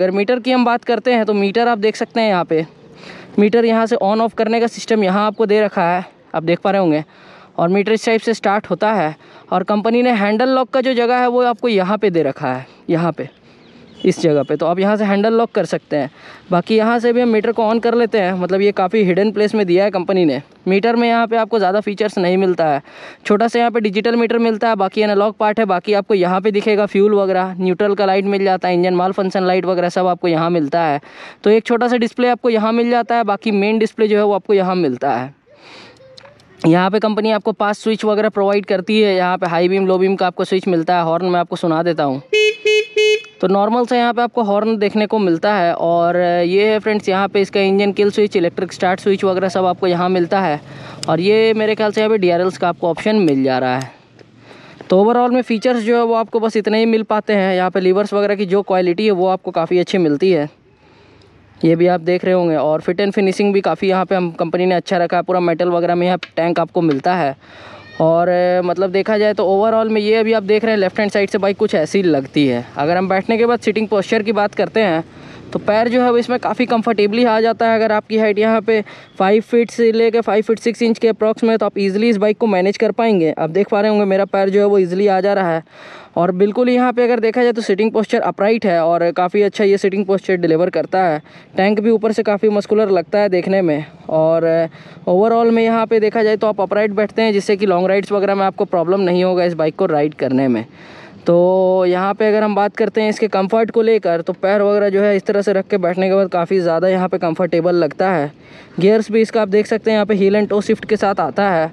अगर मीटर की हम बात करते हैं तो मीटर आप देख सकते हैं यहाँ पे मीटर यहाँ से ऑन ऑफ करने का सिस्टम यहाँ आपको दे रखा है, आप देख पा रहे होंगे। और मीटर इस टाइप से स्टार्ट होता है और कंपनी ने हैंडल लॉक का जो जगह है वो आपको यहाँ पे दे रखा है, यहाँ पे इस जगह पे, तो आप यहाँ से हैंडल लॉक कर सकते हैं। बाकी यहाँ से भी हम मीटर को ऑन कर लेते हैं, मतलब ये काफ़ी हिडन प्लेस में दिया है कंपनी ने। मीटर में यहाँ पे आपको ज़्यादा फीचर्स नहीं मिलता है, छोटा सा यहाँ पे डिजिटल मीटर मिलता है, बाकी एनालॉग पार्ट है। बाकी आपको यहाँ पे दिखेगा फ्यूल वगैरह, न्यूट्रल का लाइट मिल जाता है, इंजन माल फंक्शन लाइट वगैरह सब आपको यहाँ मिलता है। तो एक छोटा सा डिस्प्ले आपको यहाँ मिल जाता है, बाकी मेन डिस्प्ले जो है वो आपको यहाँ मिलता है। यहाँ पे कंपनी आपको पास स्विच वगैरह प्रोवाइड करती है, यहाँ पे हाई बीम लो बीम का आपको स्विच मिलता है। हॉर्न मैं आपको सुना देता हूँ, तो नॉर्मल से यहाँ पे आपको हॉर्न देखने को मिलता है। और ये है फ्रेंड्स यहाँ पे इसका engine kill switch, electric start switch वगैरह सब आपको यहाँ मिलता है। और ये मेरे ख्याल से यहाँ पे DRLs का आपको ऑप्शन मिल जा रहा है। तो ओवरऑल में फ़ीचर्स जो है वो आपको बस इतने ही मिल पाते हैं। यहाँ पे लीवर्स वगैरह की जो क्वालिटी है वो आपको काफ़ी अच्छी मिलती है, ये भी आप देख रहे होंगे। और फिट एंड फिनिशिंग भी काफ़ी यहाँ पे हम कंपनी ने अच्छा रखा है, पूरा मेटल वगैरह में यहाँ टैंक आपको मिलता है। और मतलब देखा जाए तो ओवरऑल में ये अभी आप देख रहे हैं लेफ्ट हैंड साइड से बाइक कुछ ऐसी लगती है। अगर हम बैठने के बाद सीटिंग पोस्चर की बात करते हैं तो पैर जो है वो इसमें काफ़ी कंफर्टेबली आ जाता है। अगर आपकी हाइट यहाँ पे 5 फीट से लेकर 5 फीट 6 इंच के अप्रॉक्स में, तो आप इजीली इस बाइक को मैनेज कर पाएंगे। आप देख पा रहे होंगे मेरा पैर जो है वो इजीली आ जा रहा है। और बिल्कुल यहाँ पे अगर देखा जाए तो सीटिंग पोस्चर अपराइट है और काफ़ी अच्छा ये सीटिंग पोस्चर डिलीवर करता है। टैंक भी ऊपर से काफ़ी मस्कुलर लगता है देखने में। और ओवरऑल में यहाँ पे देखा जाए तो आप अपराइट बैठते हैं, जिससे कि लॉन्ग राइड्स वगैरह में आपको प्रॉब्लम नहीं होगा इस बाइक को राइड करने में। तो यहाँ पे अगर हम बात करते हैं इसके कंफर्ट को लेकर, तो पैर वगैरह जो है इस तरह से रख के बैठने के बाद काफ़ी ज़्यादा यहाँ पे कंफर्टेबल लगता है। गियर्स भी इसका आप देख सकते हैं यहाँ पे हील एंड टो शिफ्ट के साथ आता है।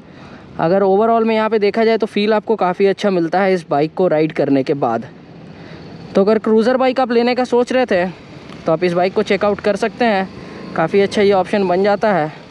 अगर ओवरऑल में यहाँ पे देखा जाए तो फील आपको काफ़ी अच्छा मिलता है इस बाइक को राइड करने के बाद। तो अगर क्रूज़र बाइक आप लेने का सोच रहे थे तो आप इस बाइक को चेकआउट कर सकते हैं, काफ़ी अच्छा ये ऑप्शन बन जाता है।